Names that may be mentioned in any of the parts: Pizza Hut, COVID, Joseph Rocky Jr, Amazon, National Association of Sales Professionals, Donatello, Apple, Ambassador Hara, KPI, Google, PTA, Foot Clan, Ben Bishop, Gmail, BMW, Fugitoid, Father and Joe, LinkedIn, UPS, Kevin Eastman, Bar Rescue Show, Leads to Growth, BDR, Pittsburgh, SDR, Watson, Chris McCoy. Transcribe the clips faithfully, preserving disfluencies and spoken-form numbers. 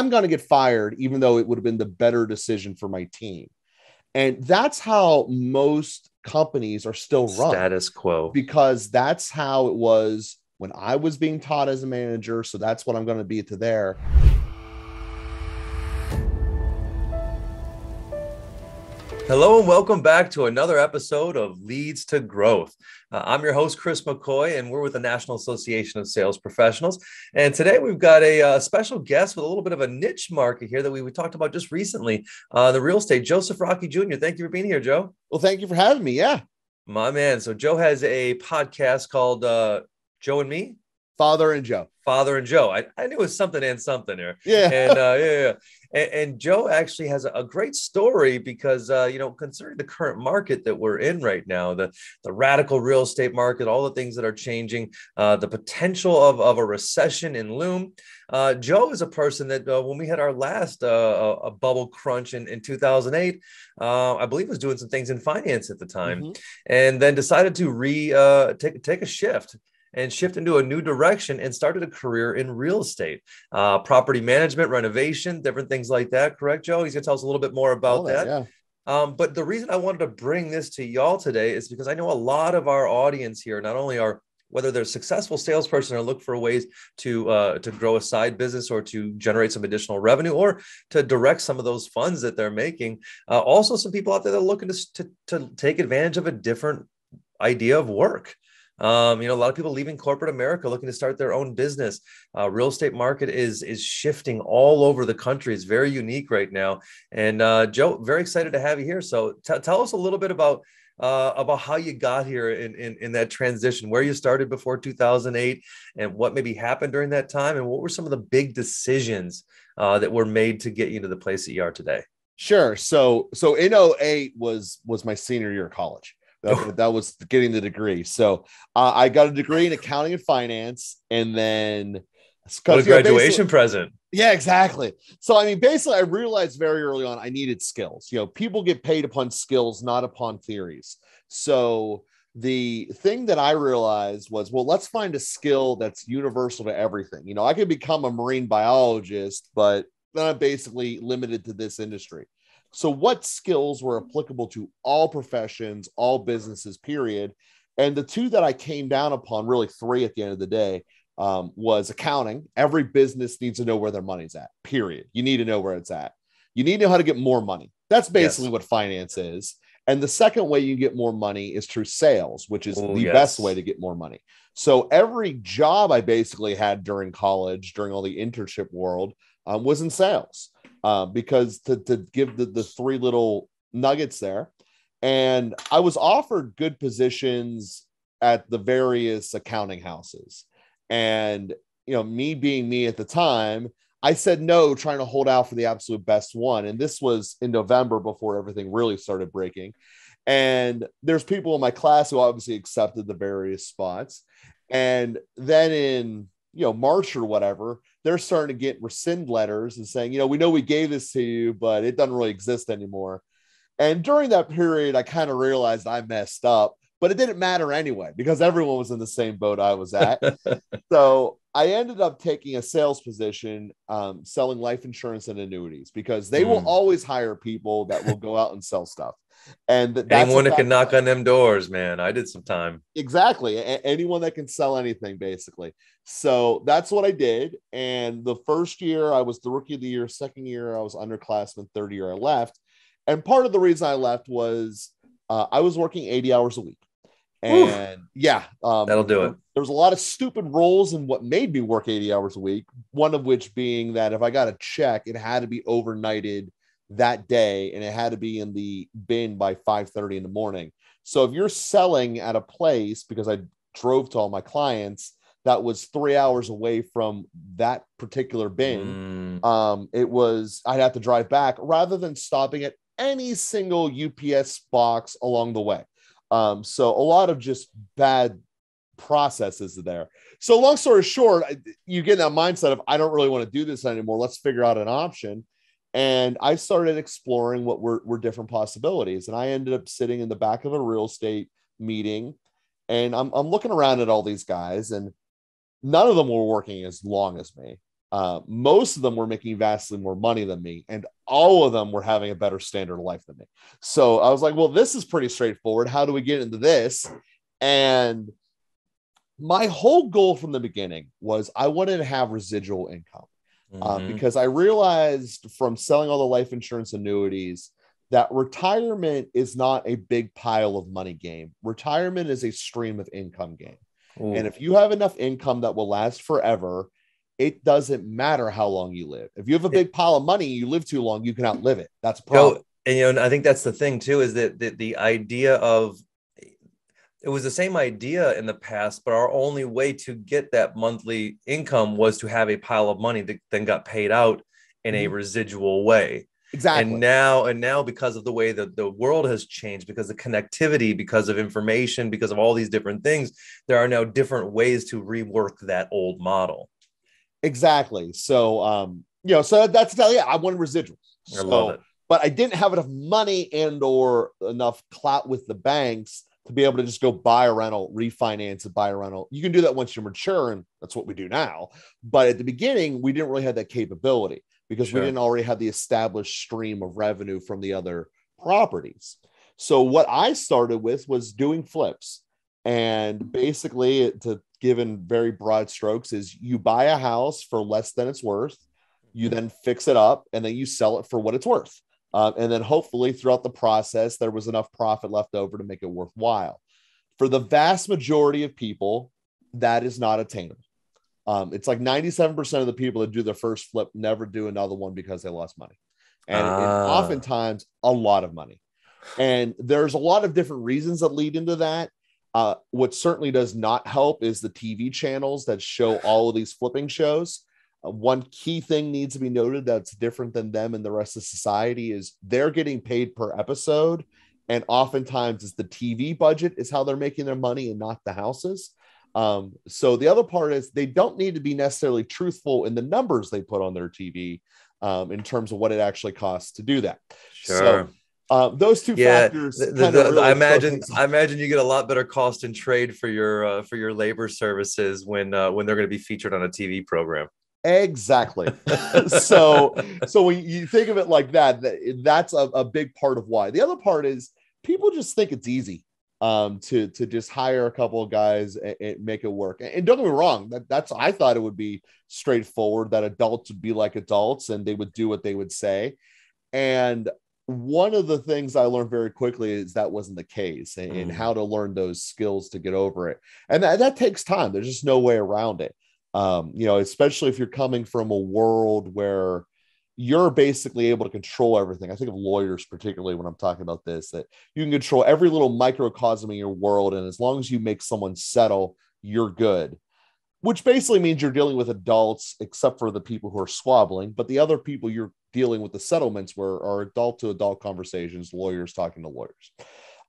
I'm going to get fired, even though it would have been the better decision for my team. And that's how most companies are still run. Status quo. Because that's how it was when I was being taught as a manager. So that's what I'm going to be to there. Hello and welcome back to another episode of Leads to Growth. Uh, I'm your host, Chris McCoy, and we're with the National Association of Sales Professionals. And today we've got a uh, special guest with a little bit of a niche market here that we, we talked about just recently, uh, the real estate, Joseph Rocky Junior Thank you for being here, Joe. Well, thank you for having me. Yeah. My man. So Joe has a podcast called uh, Joe and Me. Father and Joe. Father and Joe. I, I knew it was something and something here. Yeah. And uh, yeah, yeah. And, and Joe actually has a, a great story because, uh, you know, considering the current market that we're in right now, the, the radical real estate market, all the things that are changing, uh, the potential of, of a recession in loom. Uh, Joe is a person that uh, when we had our last uh, a bubble crunch in, in two thousand eight, uh, I believe was doing some things in finance at the time, mm-hmm. and then decided to re uh, take, take a shift. And shift into a new direction and started a career in real estate, uh, property management, renovation, different things like that. Correct, Joe? He's going to tell us a little bit more about that. Yeah. Um, but the reason I wanted to bring this to y'all today is because I know a lot of our audience here, not only are whether they're a successful salesperson or look for ways to uh, to grow a side business or to generate some additional revenue or to direct some of those funds that they're making. Uh, also, some people out there that are looking to, to, to take advantage of a different idea of work. Um, you know, a lot of people leaving corporate America looking to start their own business. Uh, real estate market is is shifting all over the country. It's very unique right now. And uh, Joe, very excited to have you here. So t- tell us a little bit about uh, about how you got here in, in, in that transition, where you started before two thousand eight and what maybe happened during that time. And what were some of the big decisions uh, that were made to get you to the place that you are today? Sure. So so oh eight was was my senior year of college. That, that was getting the degree. So uh, I got a degree in accounting and finance, and then what a graduation present. Yeah, exactly. So I mean, basically, I realized very early on I needed skills. You know, people get paid upon skills, not upon theories. So the thing that I realized was, well, let's find a skill that's universal to everything. You know, I could become a marine biologist, but then I'm basically limited to this industry. So what skills were applicable to all professions, all businesses, period. And the two that I came down upon, really three at the end of the day, um, was accounting. Every business needs to know where their money's at, period. You need to know where it's at. You need to know how to get more money. That's basically yes. what finance is. And the second way you get more money is through sales, which is oh, the yes. best way to get more money. So every job I basically had during college, during all the internship world, um, was in sales. Uh, because to, to give the, the three little nuggets there. And I was offered good positions at the various accounting houses. And, you know, me being me at the time, I said no, trying to hold out for the absolute best one. And this was in November before everything really started breaking. And there's people in my class who obviously accepted the various spots. And then in, you know, March or whatever, they're starting to get rescind letters and saying, you know, we know we gave this to you, but it doesn't really exist anymore. And during that period, I kind of realized I messed up, but it didn't matter anyway, because everyone was in the same boat I was at. So I ended up taking a sales position, um, selling life insurance and annuities, because they mm. will always hire people that will go out and sell stuff. And that, that's anyone that can knock on them doors, man. I did some time. Exactly. A- anyone that can sell anything, basically. So that's what I did. And the first year I was the rookie of the year, second year I was underclassman, third year I left. And part of the reason I left was uh, I was working eighty hours a week. And Oof. yeah, um, that'll do it. There was a lot of stupid roles in what made me work eighty hours a week. One of which being that if I got a check, it had to be overnighted that day and it had to be in the bin by five thirty in the morning. So if you're selling at a place, because I drove to all my clients, that was three hours away from that particular bin. Mm. Um, it was, I'd have to drive back rather than stopping at any single U P S box along the way. Um, so a lot of just bad processes there. So long story short, you get that mindset of, I don't really want to do this anymore. Let's figure out an option. And I started exploring what were, were different possibilities. And I ended up sitting in the back of a real estate meeting and I'm, I'm looking around at all these guys and none of them were working as long as me. Uh, most of them were making vastly more money than me, and all of them were having a better standard of life than me. So I was like, well, this is pretty straightforward. How do we get into this? And my whole goal from the beginning was I wanted to have residual income, mm-hmm. uh, because I realized from selling all the life insurance annuities that retirement is not a big pile of money game. Retirement is a stream of income game. Ooh. And if you have enough income that will last forever, it doesn't matter how long you live. If you have a big pile of money, you live too long, you can outlive it. That's a problem. No, and, you know, and I think that's the thing too, is that the, the idea of, it was the same idea in the past, but our only way to get that monthly income was to have a pile of money that then got paid out in a residual way. Exactly. And now, and now because of the way that the world has changed, because of connectivity, because of information, because of all these different things, there are now different ways to rework that old model. Exactly. So, um, you know, so that's, yeah, I wanted residuals. So, I love it. But I didn't have enough money and or enough clout with the banks to be able to just go buy a rental, refinance and buy a rental. You can do that once you're mature, and that's what we do now. But at the beginning, we didn't really have that capability because sure. we didn't already have the established stream of revenue from the other properties. So what I started with was doing flips. And basically, to give in very broad strokes, is you buy a house for less than it's worth, you then fix it up, and then you sell it for what it's worth. Uh, and then hopefully throughout the process, there was enough profit left over to make it worthwhile. For the vast majority of people, that is not attainable. Um, it's like ninety-seven percent of the people that do their first flip never do another one because they lost money. And, ah. and oftentimes a lot of money. And there's a lot of different reasons that lead into that. Uh, what certainly does not help is the T V channels that show all of these flipping shows. Uh, one key thing needs to be noted that's different than them and the rest of society is they're getting paid per episode. And oftentimes it's the T V budget is how they're making their money and not the houses. Um, so the other part is they don't need to be necessarily truthful in the numbers they put on their T V um, in terms of what it actually costs to do that. Sure. So, Uh, those two yeah, factors. The, the, really I imagine. I imagine you get a lot better cost and trade for your uh, for your labor services when uh, when they're going to be featured on a T V program. Exactly. so so when you think of it like that, that that's a, a big part of why. The other part is people just think it's easy um, to to just hire a couple of guys and, and make it work. And don't get me wrong, that, that's I thought it would be straightforward that adults would be like adults and they would do what they would say. And one of the things I learned very quickly is that wasn't the case, and, and how to learn those skills to get over it. And that, that takes time. There's just no way around it. Um, you know, especially if you're coming from a world where you're basically able to control everything. I think of lawyers, particularly when I'm talking about this, that you can control every little microcosm in your world. And as long as you make someone settle, you're good, which basically means you're dealing with adults, except for the people who are squabbling, but the other people you're dealing with the settlements where are adult to adult conversations, lawyers talking to lawyers.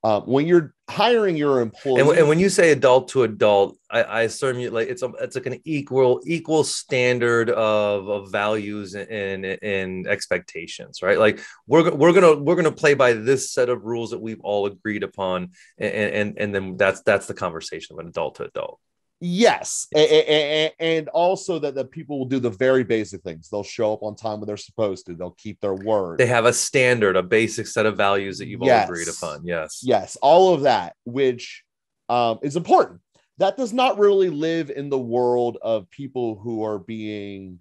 Um, when you're hiring your employee, and, and when you say adult to adult, I, I assume you like it's a, it's like an equal equal standard of, of values and, and expectations, right? Like we're we're gonna we're gonna play by this set of rules that we've all agreed upon, and and and then that's that's the conversation of an adult to adult. Yes. And also that the people will do the very basic things. They'll show up on time when they're supposed to. They'll keep their word. They have a standard, a basic set of values that you've yes. all agreed upon. Yes. Yes. All of that, which um, is important. That does not really live in the world of people who are being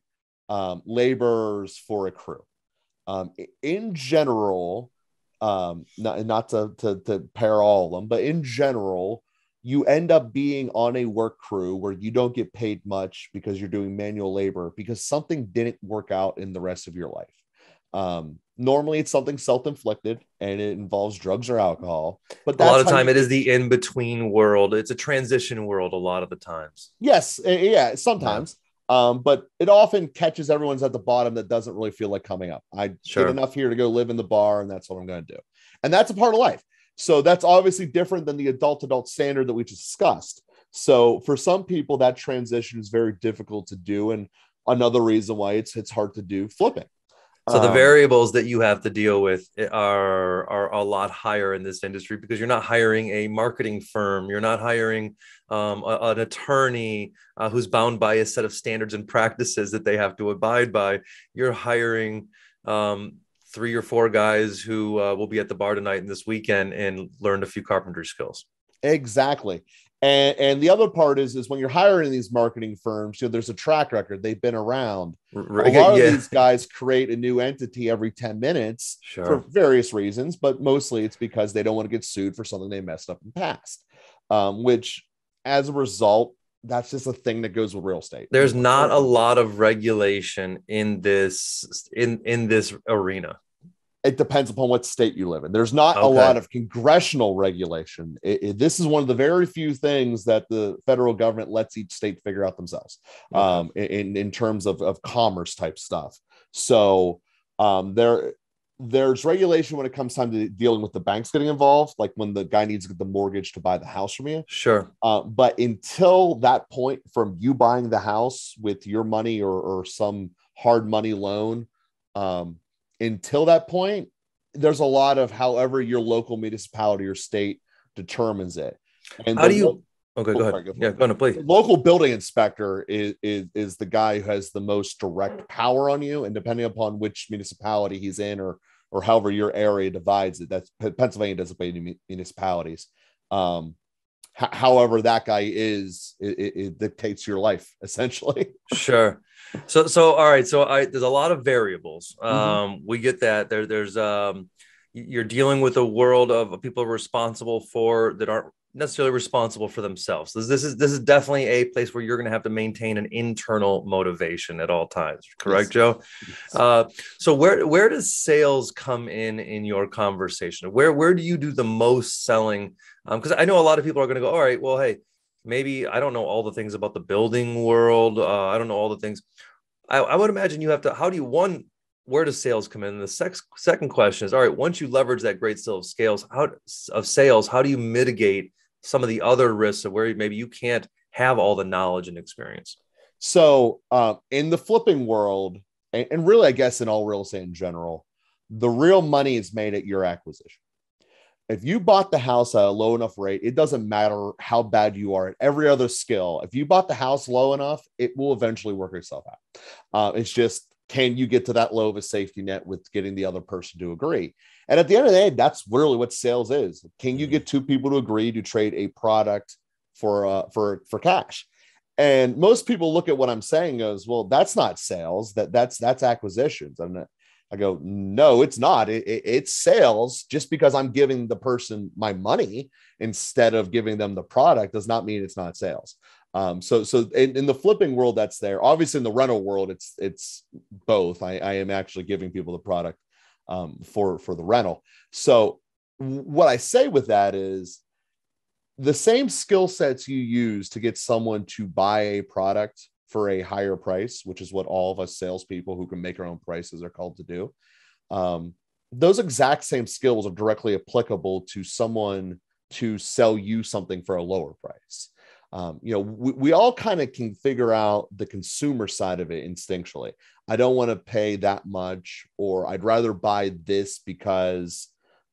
um, laborers for a crew. Um, in general, um, not, not to, to, to pair all of them, but in general, you end up being on a work crew where you don't get paid much because you're doing manual labor because something didn't work out in the rest of your life. Um, normally it's something self-inflicted and it involves drugs or alcohol, but that's a lot of time you- it is the in-between world. It's a transition world a lot of the times. Yes. Yeah. Sometimes. Um, but it often catches everyone's at the bottom that doesn't really feel like coming up. I sure. did enough here to go live in the bar and that's what I'm going to do. And that's a part of life. So that's obviously different than the adult-adult standard that we just discussed. So for some people, that transition is very difficult to do. And another reason why it's, it's hard to do flipping. So um, the variables that you have to deal with are, are a lot higher in this industry, because you're not hiring a marketing firm. You're not hiring um, a, an attorney uh, who's bound by a set of standards and practices that they have to abide by. You're hiring um, three or four guys who uh, will be at the bar tonight and this weekend and learned a few carpentry skills. Exactly. And, and the other part is, is when you're hiring these marketing firms, you know, there's a track record. They've been around. Right. A lot of yeah. these guys create a new entity every ten minutes sure. for various reasons, but mostly it's because they don't want to get sued for something they messed up in the past, um, which as a result, that's just a thing that goes with real estate. There's not a lot of regulation in this, in, in this arena. It depends upon what state you live in. There's not okay. a lot of congressional regulation. It, it, this is one of the very few things that the federal government lets each state figure out themselves okay. um, in, in terms of, of commerce type stuff. So um, there, there's regulation when it comes time to dealing with the banks getting involved, like when the guy needs to get the mortgage to buy the house from you. Sure. Uh, but until that point, from you buying the house with your money or, or some hard money loan, um, until that point, there's a lot of however your local municipality or state determines it. And how do you? Lo- okay, oh, go ahead. Sorry, go yeah, go on, please. The local building inspector is, is is the guy who has the most direct power on you, and depending upon which municipality he's in, or or however your area divides it, that's Pennsylvania doesn't pay any municipalities. Um, h- however, that guy is it, it dictates your life essentially. Sure. So, so, all right. So I, there's a lot of variables. Um, mm-hmm. We get that there, there's, um, you're dealing with a world of people responsible for that aren't necessarily responsible for themselves. This, this is, this is definitely a place where you're going to have to maintain an internal motivation at all times. Correct, yes. Joe? Yes. Uh, so where, where does sales come in, in your conversation? Where, where do you do the most selling? Um, cause I know a lot of people are going to go, all right, well, hey, maybe I don't know all the things about the building world. Uh, I don't know all the things. I, I would imagine you have to, how do you, one, where does sales come in? And the sex, second question is, all right, once you leverage that great skill of scales how of sales, how do you mitigate some of the other risks of where maybe you can't have all the knowledge and experience? So uh, in the flipping world, and, and really, I guess, in all real estate in general, the real money is made at your acquisition. If you bought the house at a low enough rate, it doesn't matter how bad you are at every other skill. If you bought the house low enough, it will eventually work itself out. Uh, it's just, can you get to that low of a safety net with getting the other person to agree? And at the end of the day, that's really what sales is. Can you get two people to agree to trade a product for, uh, for, for cash? And most people look at what I'm saying as, well, that's not sales. That that's, that's acquisitions. I'm not, I go, no, it's not. It, it, it's sales. Just because I'm giving the person my money instead of giving them the product does not mean it's not sales. Um, so, so in, in the flipping world, that's there. Obviously, in the rental world, it's it's both. I, I am actually giving people the product um, for for the rental. So, what I say with that is, the same skill sets you use to get someone to buy a product for a higher price, which is what all of us salespeople who can make our own prices are called to do. Um, those exact same skills are directly applicable to someone to sell you something for a lower price. Um, you know, we, we all kind of can figure out the consumer side of it instinctually. I don't want to pay that much, or I'd rather buy this because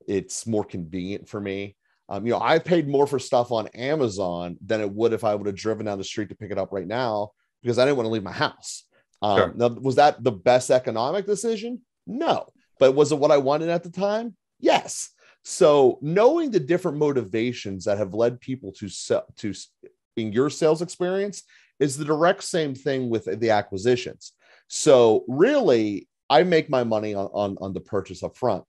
it's more convenient for me. Um, you know, I paid more for stuff on Amazon than it would if I would have driven down the street to pick it up right now, because I didn't want to leave my house. Um, sure. Now, was that the best economic decision? No. But was it what I wanted at the time? Yes. So knowing the different motivations that have led people to sell, to in your sales experience is the direct same thing with the acquisitions. So really, I make my money on, on, on the purchase up front.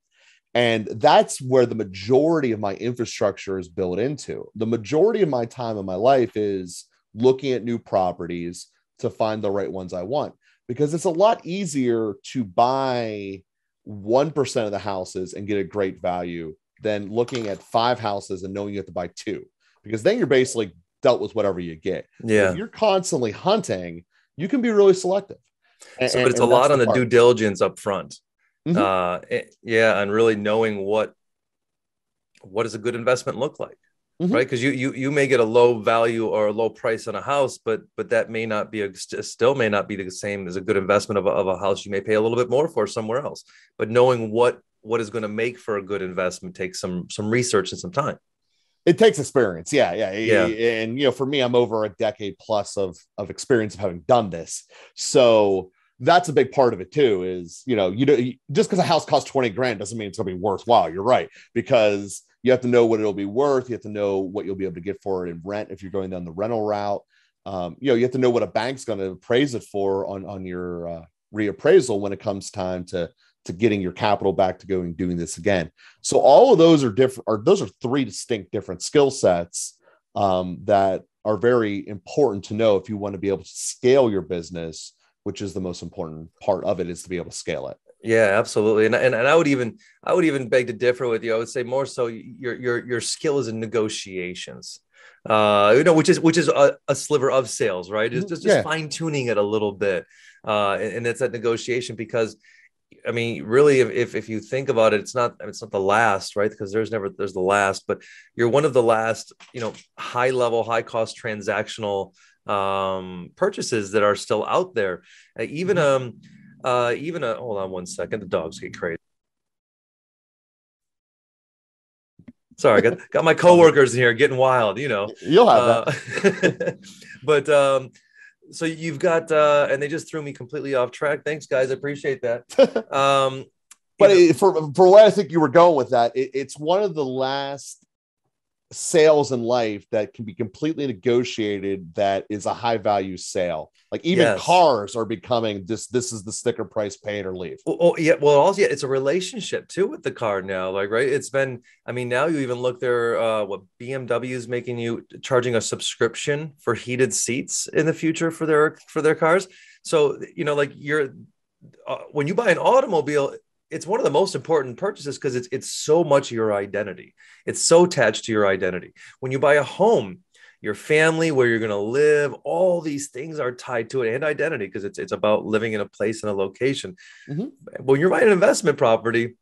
And that's where the majority of my infrastructure is built into. The majority of my time in my life is looking at new properties to find the right ones I want, because it's a lot easier to buy one percent of the houses and get a great value than looking at five houses and knowing you have to buy two, because then you're basically dealt with whatever you get. Yeah. If you're constantly hunting, you can be really selective. And, so, but it's a lot on the, the due diligence up front. Mm-hmm. Uh, it, yeah. And really knowing what, what does a good investment look like? Mm-hmm. Right. Because you, you, you may get a low value or a low price on a house, but, but that may not be, a, still may not be the same as a good investment of a, of a house. You may pay a little bit more for somewhere else, but knowing what, what is going to make for a good investment takes some, some research and some time. It takes experience. Yeah. Yeah. Yeah. And, you know, for me, I'm over a decade plus of, of experience of having done this. So that's a big part of it too, is, you know, you don't, just because a house costs twenty grand doesn't mean it's gonna be worthwhile. You're right. Because you have to know what it'll be worth. You have to know what you'll be able to get for it in rent if you're going down the rental route. Um, you know, you have to know what a bank's going to appraise it for on, on your uh, reappraisal when it comes time to, to getting your capital back to go and doing this again. So all of those are different, or those are three distinct different skill sets um, that are very important to know if you want to be able to scale your business, which is the most important part of it, is to be able to scale it. Yeah, absolutely. And, and and I would even I would even beg to differ with you. I would say more so your your your skill is in negotiations, uh, you know, which is which is a, a sliver of sales, right? It's just, yeah. just fine tuning it a little bit, uh, and, and it's that negotiation because, I mean, really, if if you think about it, it's not I mean, it's not the last, right? Because there's never there's the last, but you're one of the last, you know, high level, high cost transactional um, purchases that are still out there, uh, even um. Uh, even a, hold on one second. The dogs get crazy. Sorry, got, got my coworkers in here getting wild, you know, you'll have uh, that. But, um, so you've got, uh, and they just threw me completely off track. Thanks guys. I appreciate that. Um, but it, for, for what I think you were going with that, it, it's one of the last sales in life that can be completely negotiated, that is a high value sale. Like even yes. cars are becoming this, this is the sticker price, pay it or leave. Well, oh yeah. Well, also yeah, it's a relationship too with the car now, like, right. It's been, I mean, now you even look there, uh, what B M W is making you charging a subscription for heated seats in the future for their, for their cars. So, you know, like you're, uh, when you buy an automobile, it's one of the most important purchases because it's it's so much your identity. It's so attached to your identity. When you buy a home, your family, where you're going to live, all these things are tied to it, and identity, because it's it's about living in a place and a location. Mm-hmm. When you're buying an investment property,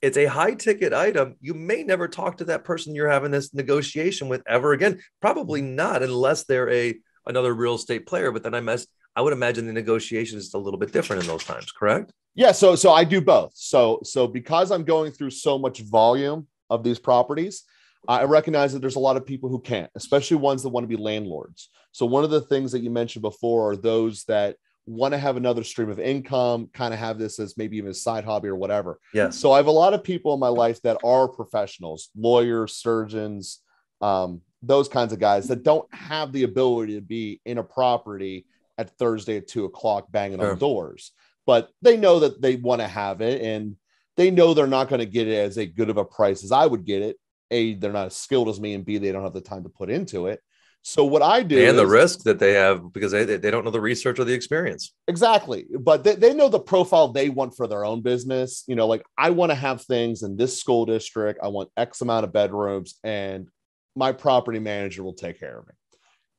it's a high ticket item. You may never talk to that person you're having this negotiation with ever again. Probably not, unless they're a another real estate player. But then I messed. I would imagine the negotiation is a little bit different in those times, correct? Yeah. So, so I do both. So, so because I'm going through so much volume of these properties, I recognize that there's a lot of people who can't, especially ones that want to be landlords. So one of the things that you mentioned before are those that want to have another stream of income, kind of have this as maybe even a side hobby or whatever. Yeah. So I have a lot of people in my life that are professionals, lawyers, surgeons, um, those kinds of guys that don't have the ability to be in a property at Thursday at two o'clock banging sure. on doors, but they know that they want to have it, and they know they're not going to get it as a good of a price as I would get it. A, they're not as skilled as me, and B, they don't have the time to put into it. So what I do, and is, the risk that they have because they, they don't know the research or the experience. Exactly. But they, they know the profile they want for their own business. You know, like I want to have things in this school district. I want X amount of bedrooms, and my property manager will take care of me.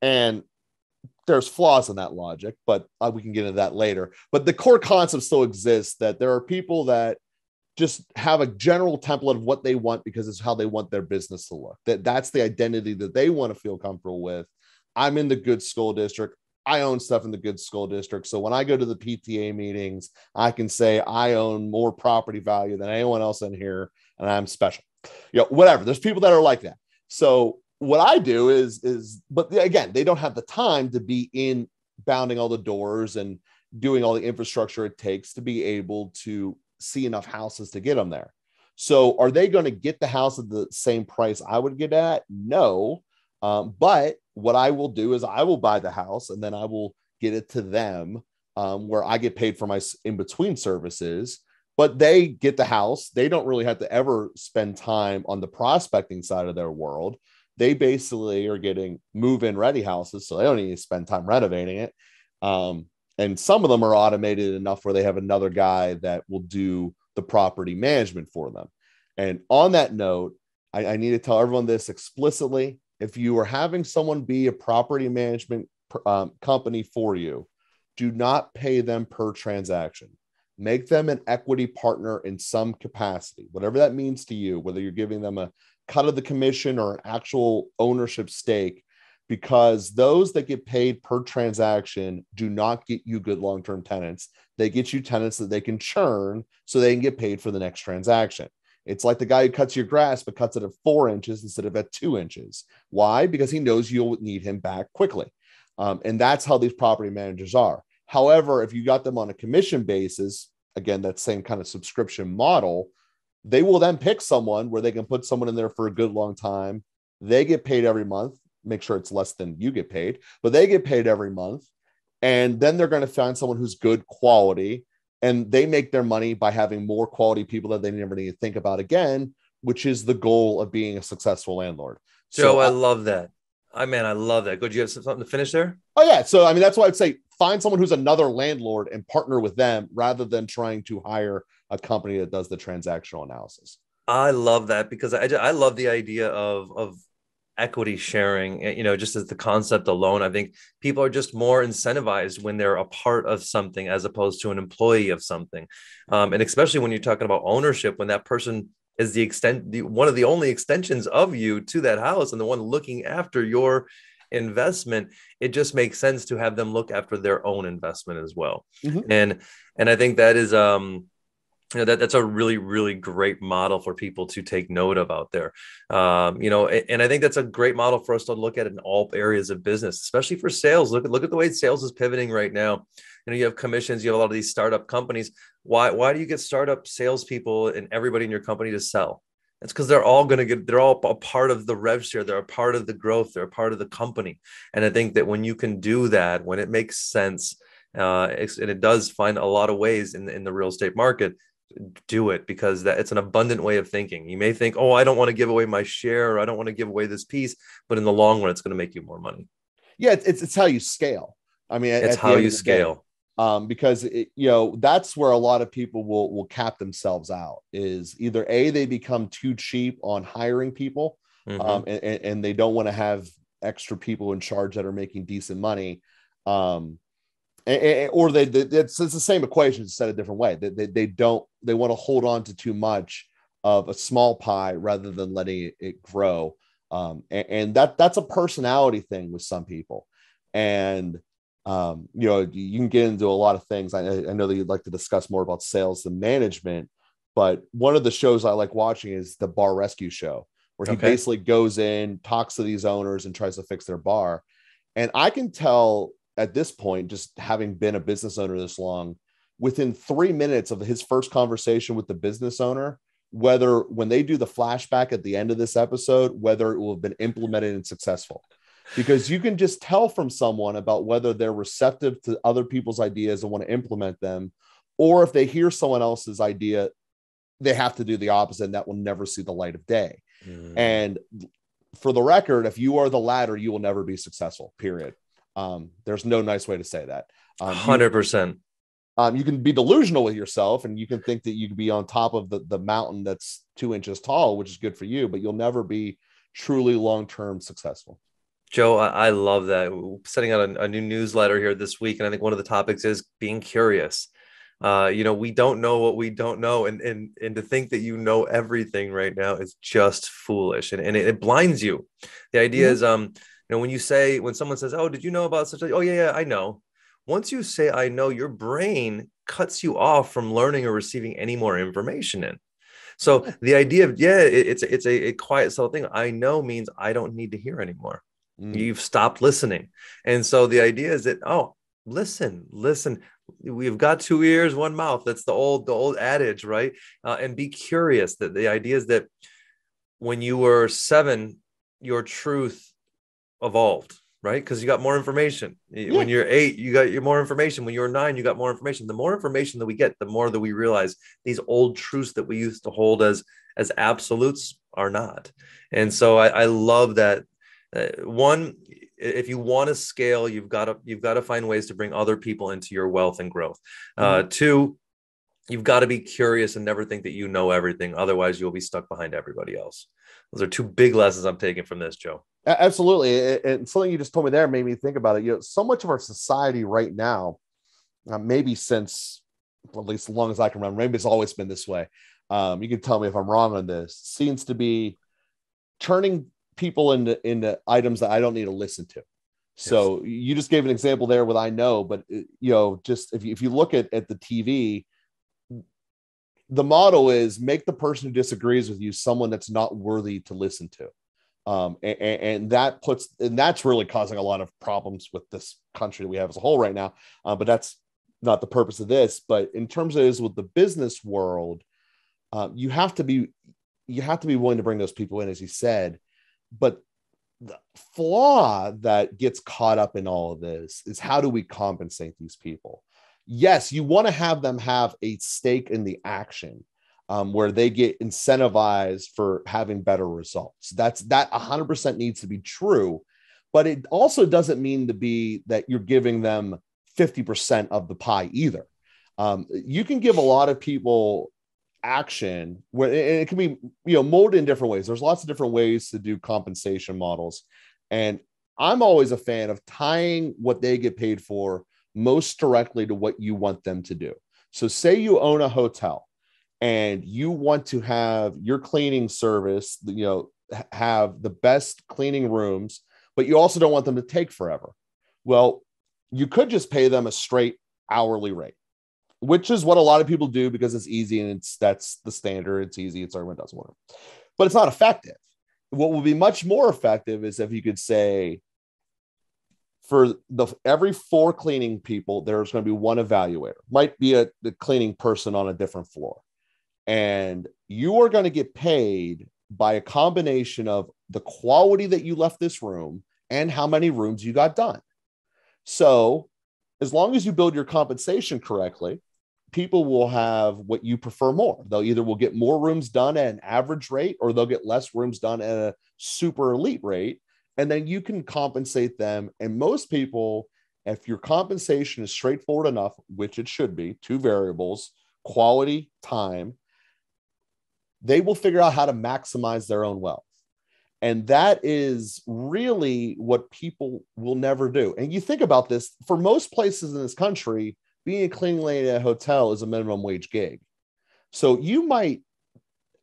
And there's flaws in that logic, but uh, we can get into that later. But the core concept still exists, that there are people that just have a general template of what they want because it's how they want their business to look. That that's the identity that they want to feel comfortable with. I'm in the good school district. I own stuff in the good school district. So when I go to the P T A meetings, I can say I own more property value than anyone else in here, and I'm special. You know, whatever. There's people that are like that. So what I do is, is, but again, they don't have the time to be in bounding all the doors and doing all the infrastructure it takes to be able to see enough houses to get them there. So are they going to get the house at the same price I would get at? No. Um, but what I will do is I will buy the house, and then I will get it to them, um, where I get paid for my in-between services, but they get the house. They don't really have to ever spend time on the prospecting side of their world. They basically are getting move-in ready houses, so they don't need to spend time renovating it. Um, and some of them are automated enough where they have another guy that will do the property management for them. And on that note, I, I need to tell everyone this explicitly. If you are having someone be a property management um, company for you, do not pay them per transaction. Make them an equity partner in some capacity, whatever that means to you, whether you're giving them a cut of the commission or an actual ownership stake, because those that get paid per transaction do not get you good long-term tenants. They get you tenants that they can churn so they can get paid for the next transaction. It's like the guy who cuts your grass, but cuts it at four inches instead of at two inches. Why? Because he knows you'll need him back quickly. Um, and that's how these property managers are. However, if you got them on a commission basis, again, that same kind of subscription model, they will then pick someone where they can put someone in there for a good long time. They get paid every month. Make sure it's less than you get paid, but they get paid every month. And then they're going to find someone who's good quality, and they make their money by having more quality people that they never need to think about again, which is the goal of being a successful landlord. Joe, so I, I love that. I mean, I love that. Good. You have something to finish there? Oh yeah. So, I mean, that's why I'd say find someone who's another landlord and partner with them rather than trying to hire a company that does the transactional analysis. I love that, because I, I love the idea of, of equity sharing, you know, just as the concept alone. I think people are just more incentivized when they're a part of something as opposed to an employee of something. Um, and especially when you're talking about ownership, when that person is the extent, the, one of the only extensions of you to that house and the one looking after your investment, it just makes sense to have them look after their own investment as well. Mm-hmm. And, and I think that is, um, you know, that that's a really, really great model for people to take note of out there. Um, you know, and, and I think that's a great model for us to look at in all areas of business, especially for sales. Look at, look at the way sales is pivoting right now. You know, you have commissions, you have a lot of these startup companies. Why, why do you get startup salespeople and everybody in your company to sell? That's because they're all going to get, they're all a part of the rev share. They're a part of the growth. They're a part of the company. And I think that when you can do that, when it makes sense, uh, it's, and it does find a lot of ways in the, in the real estate market, do it, because that it's an abundant way of thinking. You may think, oh, I don't want to give away my share, or I don't want to give away this piece, but in the long run, it's going to make you more money. Yeah. It's, it's how you scale. I mean, it's how you scale, day, um, because it, you know, that's where a lot of people will, will cap themselves out, is either A, they become too cheap on hiring people, mm-hmm. um, and, and they don't want to have extra people in charge that are making decent money. Um, Or they, it's, it's the same equation, just said a different way. They, they, they don't, they want to hold on to too much of a small pie rather than letting it grow. Um, and, and that that's a personality thing with some people. And, um, you know, you can get into a lot of things. I, I know that you'd like to discuss more about sales than management, but one of the shows I like watching is the Bar Rescue Show, where he okay. basically goes in, talks to these owners and tries to fix their bar. And I can tell, at this point, just having been a business owner this long, within three minutes of his first conversation with the business owner, whether when they do the flashback at the end of this episode, whether it will have been implemented and successful, because you can just tell from someone about whether they're receptive to other people's ideas and want to implement them, or if they hear someone else's idea, they have to do the opposite and that will never see the light of day. Mm. And for the record, if you are the latter, you will never be successful, period. Um, there's no nice way to say that. Um, one hundred percent. You, um, you can be delusional with yourself and you can think that you could be on top of the, the mountain that's two inches tall, which is good for you, but you'll never be truly long-term successful. Joe, I, I love that. We're setting out a, a new newsletter here this week. And I think one of the topics is being curious. Uh, you know, we don't know what we don't know. And, and, and to think that you know everything right now is just foolish. And, and it, it blinds you. The idea mm-hmm. is, um, you know, when you say, when someone says, oh, did you know about such a, oh yeah, yeah, I know. Once you say, I know, your brain cuts you off from learning or receiving any more information in. So the idea of, yeah, it, it's, it's a, a quiet subtle thing. I know means I don't need to hear anymore. Mm. You've stopped listening. And so the idea is that, oh, listen, listen, we've got two ears, one mouth. That's the old, the old adage, right? Uh, and be curious. That the idea is that when you were seven, your truth evolved, right? Because you got more information. Yeah. When you're eight, you got your more information. When you're nine, you got more information. The more information that we get, the more that we realize these old truths that we used to hold as as absolutes are not. And so I, I love that. Uh, one, if you want to scale, you've got to you've got to find ways to bring other people into your wealth and growth. Mm-hmm. Uh, two, you've got to be curious and never think that you know everything. Otherwise, you'll be stuck behind everybody else. Those are two big lessons I'm taking from this, Joe. Absolutely. And something you just told me there made me think about it. You know, so much of our society right now, uh, maybe since, at least as long as I can remember, maybe it's always been this way. Um, you can tell me if I'm wrong on this, seems to be turning people into, into items that I don't need to listen to. So yes. You just gave an example there with, I know, but you know, just if you, if you look at, at the T V, the motto is make the person who disagrees with you someone that's not worthy to listen to. Um, and, and that puts, and that's really causing a lot of problems with this country that we have as a whole right now. Uh, but that's not the purpose of this. But in terms of this with the business world, uh, you have to be, you have to be willing to bring those people in, as you said. But the flaw that gets caught up in all of this is, how do we compensate these people? Yes, you want to have them have a stake in the action, um, where they get incentivized for having better results. That's that one hundred percent needs to be true, but it also doesn't mean to be that you're giving them fifty percent of the pie either. Um, you can give a lot of people action where, and it can be, you know, molded in different ways. There's lots of different ways to do compensation models. And I'm always a fan of tying what they get paid for most directly to what you want them to do. So say you own a hotel and you want to have your cleaning service, you know, have the best cleaning rooms, but you also don't want them to take forever. Well, you could just pay them a straight hourly rate, which is what a lot of people do because it's easy and it's, that's the standard. It's easy. It's everyone does whatever, but it's not effective. What would be much more effective is if you could say, for the every four cleaning people, there's going to be one evaluator. Might be a the cleaning person on a different floor, and you are going to get paid by a combination of the quality that you left this room and how many rooms you got done. So, as long as you build your compensation correctly, people will have what you prefer more. They'll either will get more rooms done at an average rate, or they'll get less rooms done at a super elite rate. And then you can compensate them. And most people, if your compensation is straightforward enough, which it should be, two variables, quality, time, they will figure out how to maximize their own wealth. And that is really what people will never do. And you think about this, for most places in this country, being a cleaning lady at a hotel is a minimum wage gig. So you might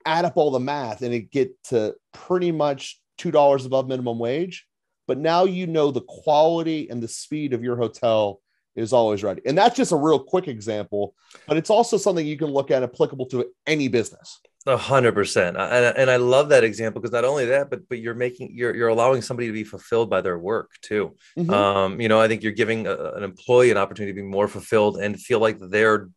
add up all the math and it get to pretty much two dollars above minimum wage, but now you know the quality and the speed of your hotel is always ready. And that's just a real quick example, but it's also something you can look at applicable to any business. A hundred percent. And I love that example because not only that, but, but you're making, you're, you're allowing somebody to be fulfilled by their work too. Mm-hmm. Um, you know, I think you're giving a, an employee an opportunity to be more fulfilled and feel like they're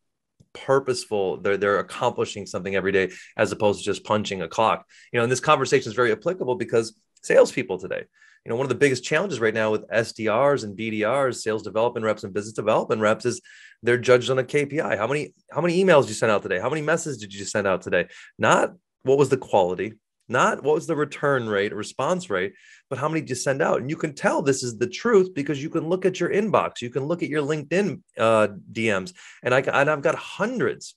purposeful, they're, they're accomplishing something every day, as opposed to just punching a clock. You know, and this conversation is very applicable because salespeople today, you know, one of the biggest challenges right now with S D Rs and B D Rs, sales development reps and business development reps, is they're judged on a K P I. How many, how many emails did you send out today? How many messages did you send out today? Not what was the quality, not what was the return rate, response rate, but how many did you send out? And you can tell this is the truth because you can look at your inbox, you can look at your LinkedIn uh, D Ms, and I and I've got hundreds,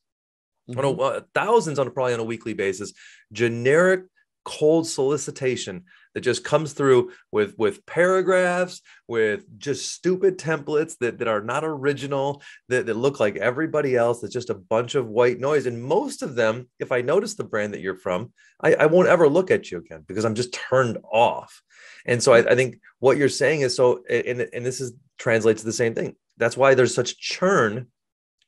mm-hmm. on a, uh, thousands on a, probably on a weekly basis, generic cold solicitation that just comes through with, with paragraphs, with just stupid templates that, that are not original, that, that look like everybody else. That's just a bunch of white noise. And most of them, if I notice the brand that you're from, I, I won't ever look at you again because I'm just turned off. And so I, I think what you're saying is so, and, and this is translates to the same thing. That's why there's such churn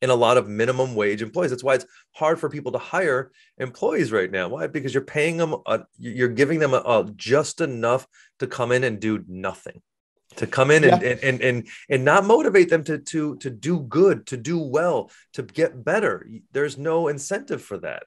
in a lot of minimum wage employees. That's why it's hard for people to hire employees right now. Why? Because you're paying them, a, you're giving them a, a just enough to come in and do nothing, to come in yeah. and, and, and, and, and not motivate them to, to, to do good, to do well, to get better. There's no incentive for that.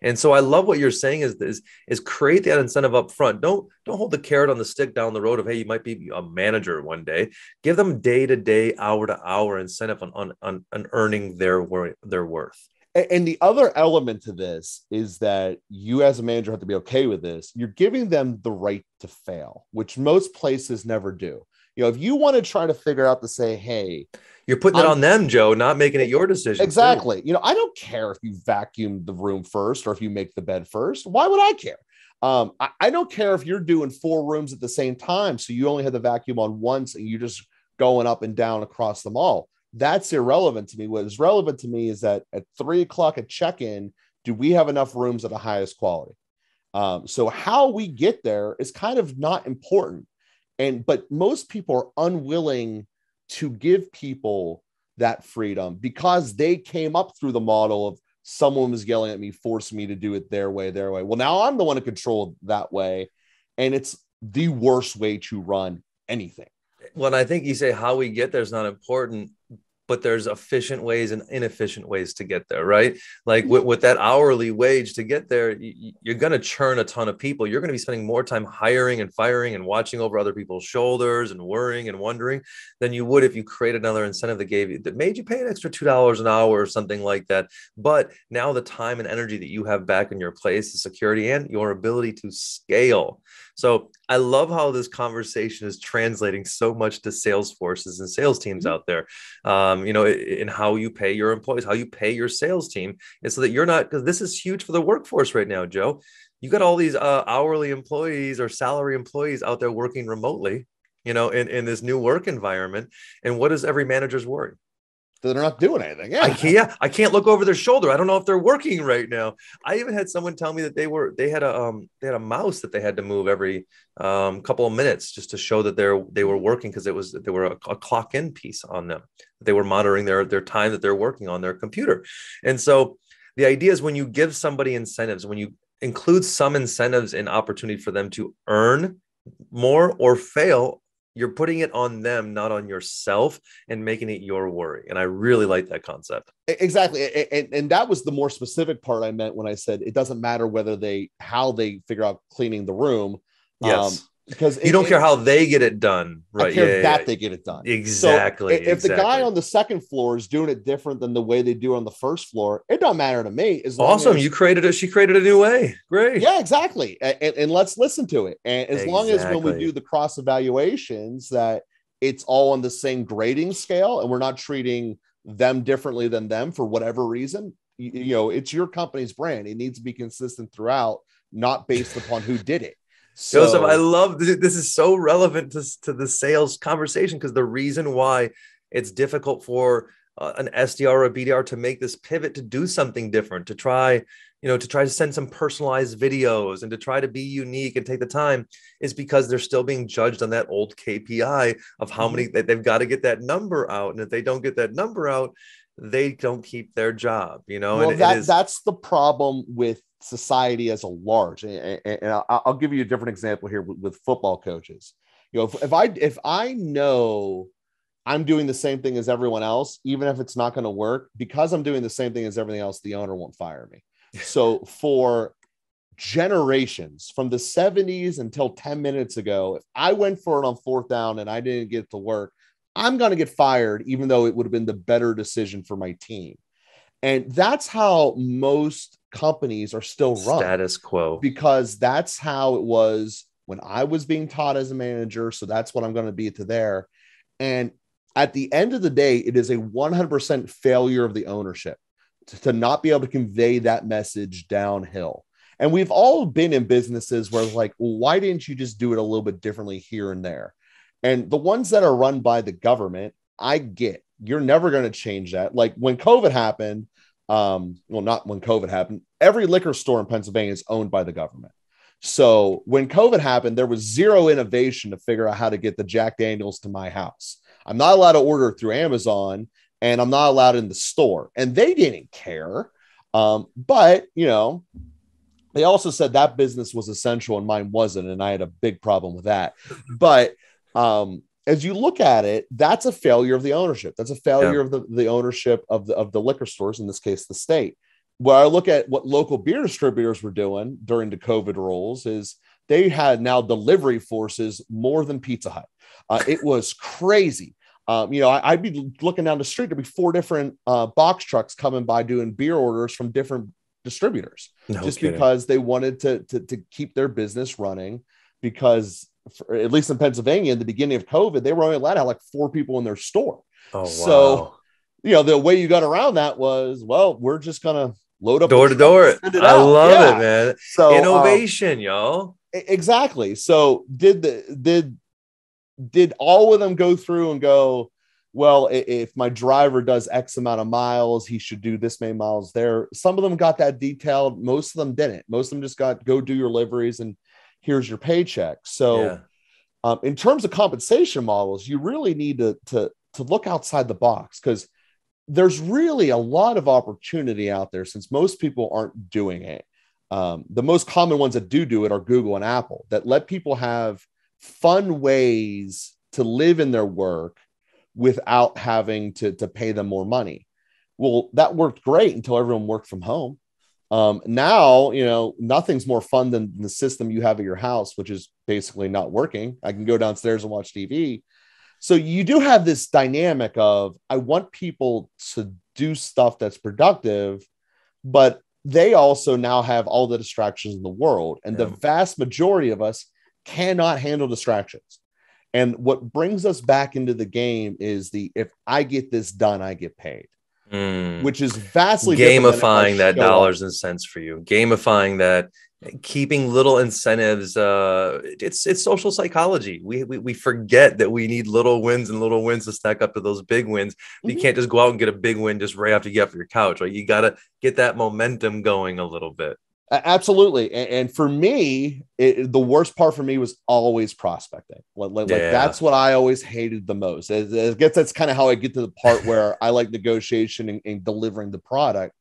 And so I love what you're saying is, is, is create that incentive up front. Don't, don't hold the carrot on the stick down the road of, hey, you might be a manager one day. Give them day to day, hour to hour incentive on, on, on, on earning their, wor- their worth. And the other element to this is that you as a manager have to be okay with this. You're giving them the right to fail, which most places never do. You know, if you want to try to figure out to say, hey, you're putting I'm, it on them, Joe, not making it your decision. Exactly. Too. You know, I don't care if you vacuum the room first or if you make the bed first. Why would I care? Um, I, I don't care if you're doing four rooms at the same time. So you only had the vacuum on once and you're just going up and down across them all. That's irrelevant to me. What is relevant to me is that at three o'clock at check-in, do we have enough rooms at the highest quality? Um, so how we get there is kind of not important. And, but most people are unwilling to give people that freedom because they came up through the model of someone was yelling at me, forced me to do it their way, their way. Well, now I'm the one to control that way. And it's the worst way to run anything. Well, I think you say how we get there is not important, but there's efficient ways and inefficient ways to get there, right? Like with, with that hourly wage to get there, you, you're going to churn a ton of people. You're going to be spending more time hiring and firing and watching over other people's shoulders and worrying and wondering than you would if you created another incentive that gave you, that made you pay an extra two dollars an hour or something like that. But now the time and energy that you have back in your place, the security and your ability to scale. So I love how this conversation is translating so much to sales forces and sales teams out there, um, you know, in how you pay your employees, how you pay your sales team. And so that you're not, because this is huge for the workforce right now, Joe. You got all these uh, hourly employees or salary employees out there working remotely, you know, in, in this new work environment. And what is every manager's worry? They're not doing anything. Yeah. I can't, yeah, I can't look over their shoulder. I don't know if they're working right now. I even had someone tell me that they were they had a um they had a mouse that they had to move every um couple of minutes just to show that they're they were working, because it was there were a, a clock in piece on them. They were monitoring their their time that they're working on their computer. And so the idea is, when you give somebody incentives, when you include some incentives and opportunity for them to earn more or fail, you're putting it on them, not on yourself, and making it your worry. And I really like that concept. Exactly. And, and that was the more specific part I meant when I said it doesn't matter whether they, how they figure out cleaning the room. Yes. Um, because you it, don't care it, how they get it done, right? I care yeah, that yeah. they get it done. Exactly. So if exactly. the guy on the second floor is doing it different than the way they do on the first floor, it don't matter to me. As awesome. As, you created it. She created a new way. Great. Yeah, exactly. And, and let's listen to it. And as exactly. long as when we do the cross evaluations, that it's all on the same grading scale and we're not treating them differently than them for whatever reason, you, you know, it's your company's brand. It needs to be consistent throughout, not based upon who did it. So, Joseph, I love this. This is so relevant to, to the sales conversation, because the reason why it's difficult for uh, an S D R or a B D R to make this pivot to do something different, to try, you know, to try to send some personalized videos and to try to be unique and take the time, is because they're still being judged on that old K P I of how many that they've got to get that number out. And if they don't get that number out, they don't keep their job, you know. Well, and that, is- that's the problem with society as a large, and, and, and I'll give you a different example here with, with football coaches. You know, if, if I if I know I'm doing the same thing as everyone else, even if it's not going to work, because I'm doing the same thing as everything else, the owner won't fire me. So for generations, from the seventies until ten minutes ago, if I went for it on fourth down and I didn't get it to work, I'm going to get fired, even though it would have been the better decision for my team. And that's how most companies are still run. Status quo. Because that's how it was when I was being taught as a manager. So that's what I'm going to be to there. And at the end of the day, it is a one hundred percent failure of the ownership to, to not be able to convey that message downhill. And we've all been in businesses where it's like, well, why didn't you just do it a little bit differently here and there? And the ones that are run by the government, I get. You're never going to change that. Like when COVID happened, um, well, not when COVID happened, every liquor store in Pennsylvania is owned by the government. So when COVID happened, there was zero innovation to figure out how to get the Jack Daniels to my house. I'm not allowed to order through Amazon, and I'm not allowed in the store. And they didn't care. Um, but, you know, they also said that business was essential and mine wasn't. And I had a big problem with that. But, um, as you look at it, that's a failure of the ownership. That's a failure yeah. of the, the ownership of the, of the liquor stores, in this case, the state. Where I look at what local beer distributors were doing during the COVID rules is they had now delivery forces more than Pizza Hut. Uh, it was crazy. Um, you know, I, I'd be looking down the street, there'd be four different uh, box trucks coming by doing beer orders from different distributors, no just kidding. because they wanted to, to, to keep their business running, because for, at least in Pennsylvania, at the beginning of COVID, they were only allowed to have like four people in their store. Oh, wow. So, you know, the way you got around that was, well, we're just going to load up door to door. It I out. love yeah. it, man. So innovation, um, y'all. Exactly. So did the, did, did all of them go through and go, well, if my driver does X amount of miles, he should do this many miles there. Some of them got that detailed. Most of them didn't. Most of them just got, go do your liveries and here's your paycheck. So yeah. um, in terms of compensation models, you really need to, to, to look outside the box, because there's really a lot of opportunity out there since most people aren't doing it. Um, the most common ones that do do it are Google and Apple, that let people have fun ways to live in their work without having to, to pay them more money. Well, that worked great until everyone worked from home. Um, now, you know, nothing's more fun than the system you have at your house, which is basically not working. I can go downstairs and watch T V. So you do have this dynamic of, I want people to do stuff that's productive, but they also now have all the distractions in the world. And yeah. the vast majority of us cannot handle distractions. And what brings us back into the game is the, if I get this done, I get paid, mm. which is vastly gamifying that dollars and cents for you, gamifying that, keeping little incentives. Uh, it's it's social psychology. We, we we forget that we need little wins and little wins to stack up to those big wins. Mm-hmm. You can't just go out and get a big win just right after you get off your couch. Right? You got to get that momentum going a little bit. Absolutely. And, and for me, it, the worst part for me was always prospecting. Like, like yeah. that's what I always hated the most. I, I guess that's kind of how I get to the part where I like negotiation and, and delivering the product.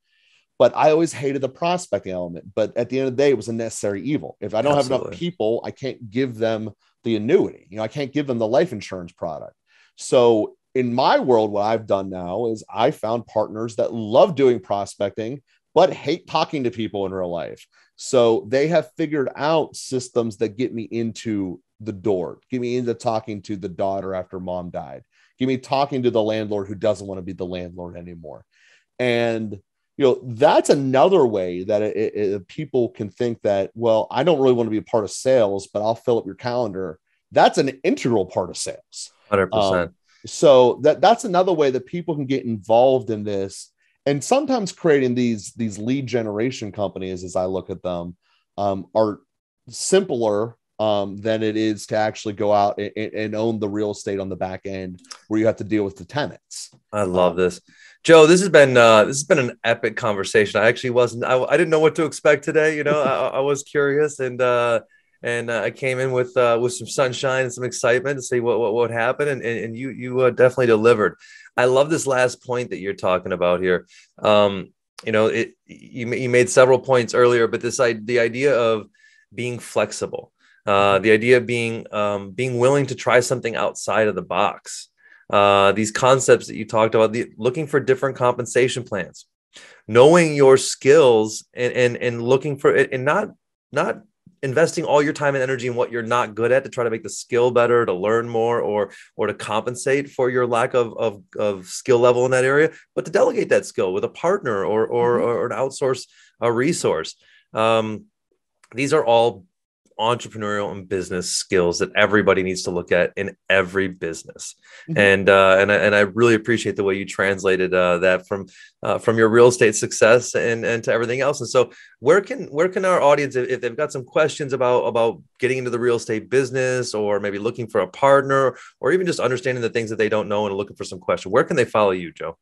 But I always hated the prospecting element. But at the end of the day, it was a necessary evil. If I don't Absolutely. have enough people, I can't give them the annuity. You know, I can't give them the life insurance product. So in my world, what I've done now is I found partners that love doing prospecting, but hate talking to people in real life. So they have figured out systems that get me into the door, get me into talking to the daughter after mom died, get me talking to the landlord who doesn't want to be the landlord anymore. And, you know, that's another way that it, it, it, people can think that, well, I don't really want to be a part of sales, but I'll fill up your calendar. That's an integral part of sales. one hundred percent. Um, so that, that's another way that people can get involved in this. And sometimes creating these, these lead generation companies, as I look at them, um, are simpler um, than it is to actually go out and, and own the real estate on the back end where you have to deal with the tenants. I love um, this. Joe, this has been uh, this has been an epic conversation. I actually wasn't I, I didn't know what to expect today. You know, I, I was curious, and uh, and uh, I came in with uh, with some sunshine and some excitement to see what what would happen. And and, and you you uh, definitely delivered. I love this last point that you're talking about here. Um, you know, it, you, you made several points earlier, but this I, the idea of being flexible, uh, the idea of being um, being willing to try something outside of the box. Uh, these concepts that you talked about, the, looking for different compensation plans, knowing your skills, and and and looking for it, and not not. investing all your time and energy in what you're not good at to try to make the skill better, to learn more, or or to compensate for your lack of of, of skill level in that area, but to delegate that skill with a partner or or, mm-hmm. or an outsource a resource. Um, these are all entrepreneurial and business skills that everybody needs to look at in every business. Mm-hmm. And uh, and I, and I really appreciate the way you translated uh, that from uh, from your real estate success and and to everything else. And so, where can where can our audience, if they've got some questions about about getting into the real estate business, or maybe looking for a partner, or even just understanding the things that they don't know and looking for some questions, where can they follow you, Joe?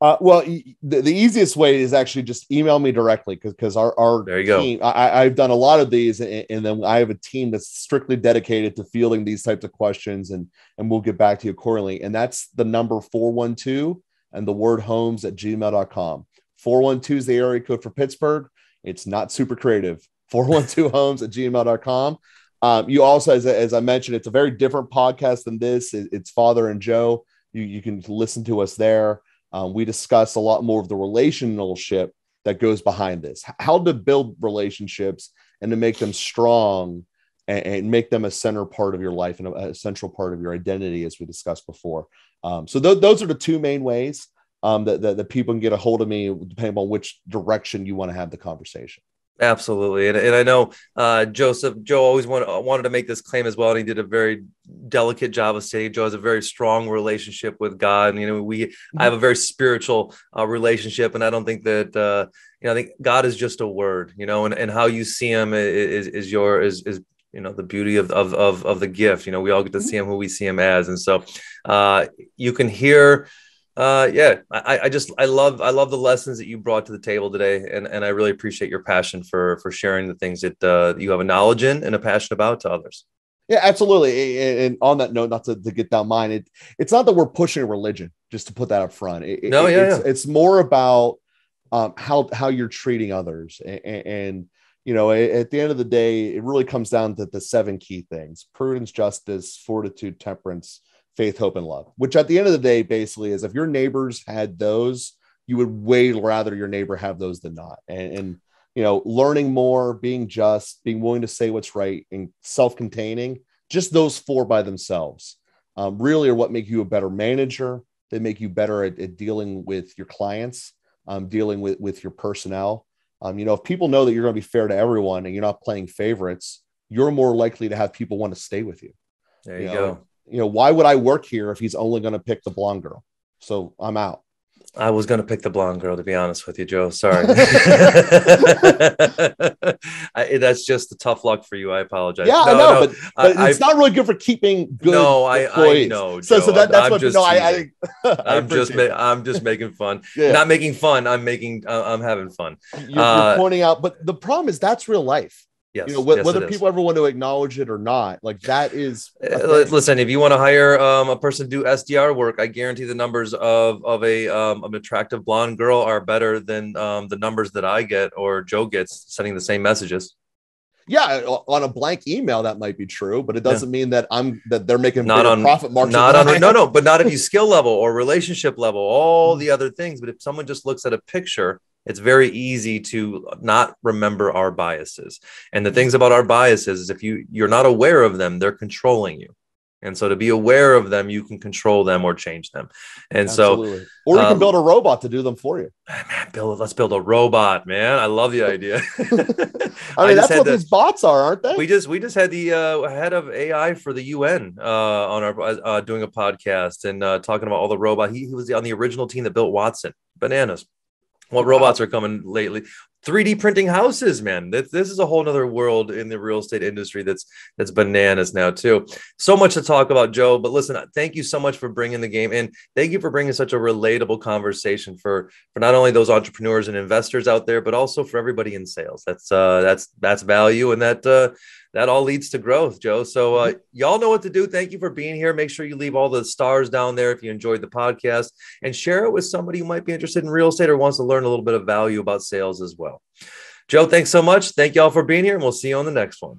Uh, well, the, the easiest way is actually just email me directly, because because our, our there you team, go. I, I've done a lot of these, and, and then I have a team that's strictly dedicated to fielding these types of questions, and and we'll get back to you accordingly. And that's the number four one two and the word homes at gmail dot com. four one two is the area code for Pittsburgh. It's not super creative. four one two homes at gmail dot com. Um, you also, as, as I mentioned, it's a very different podcast than this. It, it's Father and Joe. You, you can listen to us there. Um, we discuss a lot more of the relationship that goes behind this, how to build relationships and to make them strong, and, and make them a center part of your life and a, a central part of your identity, as we discussed before. Um, so th- those are the two main ways um, that, that, that people can get a hold of me, depending on which direction you want to have the conversation. Absolutely. And, and I know uh, Joseph, Joe always wanted, wanted to make this claim as well. And he did a very delicate job of saying Joe has a very strong relationship with God. And, you know, we mm-hmm. I have a very spiritual uh, relationship. And I don't think that, uh, you know, I think God is just a word, you know, and, and how you see him is, is your is, is you know, the beauty of, of, of, of the gift. You know, we all get to see him who we see him as. And so uh, you can hear, uh, yeah, I, I just, I love, I love the lessons that you brought to the table today. And, and I really appreciate your passion for, for sharing the things that uh, you have a knowledge in and a passion about to others. Yeah, absolutely. And on that note, not to, to get down mine, it, it's not that we're pushing religion, just to put that up front. It, no, yeah, it's, yeah. it's more about um, how, how you're treating others. And, and, you know, at the end of the day, it really comes down to the seven key things: prudence, justice, fortitude, temperance, faith, hope, and love, which at the end of the day, basically is, if your neighbors had those, you would way rather your neighbor have those than not. And, and you know, learning more, being just, being willing to say what's right, and self-containing, just those four by themselves um, really are what make you a better manager. They make you better at, at dealing with your clients, um, dealing with, with your personnel. Um, you know, if people know that you're going to be fair to everyone and you're not playing favorites, you're more likely to have people want to stay with you. There you, you know, go. You know, why would I work here if he's only going to pick the blonde girl? So I'm out. I was going to pick the blonde girl, to be honest with you, Joe. Sorry. I, that's just the tough luck for you. I apologize. Yeah, no, I know, no, but, but I, it's I, not really good for keeping good no, employees. I, I know, so, Joe, so that, that's I'm what, just, no, I, I, I I'm just, ma- I'm just making fun. Yeah. Not making fun. I'm making, uh, I'm having fun. You're, uh, you're pointing out, but the problem is that's real life. Yes, you know, wh- yes, whether people ever want to acknowledge it or not, like that is. Listen, if you want to hire um, a person to do S D R work, I guarantee the numbers of of a um, an attractive blonde girl are better than um, the numbers that I get or Joe gets sending the same messages. Yeah, on a blank email, that might be true, but it doesn't yeah. mean that I'm that they're making not on profit margin. Not on no, no, but not at your skill level or relationship level, all the other things. But if someone just looks at a picture, it's very easy to not remember our biases. And the things about our biases is if you, you're not aware of them, they're controlling you. And so to be aware of them, you can control them or change them. And Absolutely. so, or you um, can build a robot to do them for you. Man, build, let's build a robot, man. I love the idea. I mean, I that's what the, these bots are, aren't they? We just, we just had the uh, head of A I for the U N uh, on our, uh, doing a podcast and uh, talking about all the robot. He, he was on the original team that built Watson. Bananas. What robots are coming lately? three D printing houses, man. This, this is a whole nother world in the real estate industry that's that's bananas now, too. So much to talk about, Joe. But listen, thank you so much for bringing the game in. Thank you for bringing such a relatable conversation for, for not only those entrepreneurs and investors out there, but also for everybody in sales. That's uh, that's that's value, and that uh, that all leads to growth, Joe. So uh, y'all know what to do. Thank you for being here. Make sure you leave all the stars down there if you enjoyed the podcast, and share it with somebody who might be interested in real estate or wants to learn a little bit of value about sales as well. Joe, thanks so much. Thank y'all for being here, and we'll see you on the next one.